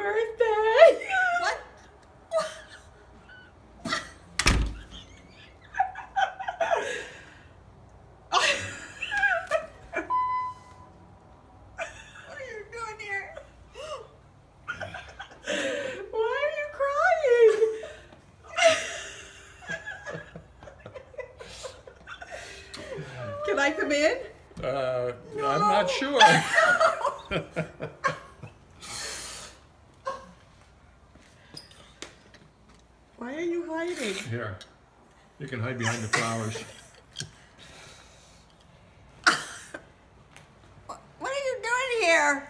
birthday. What? Can I come in? No. I'm not sure. Why are you hiding? Here, you can hide behind the flowers. What are you doing here?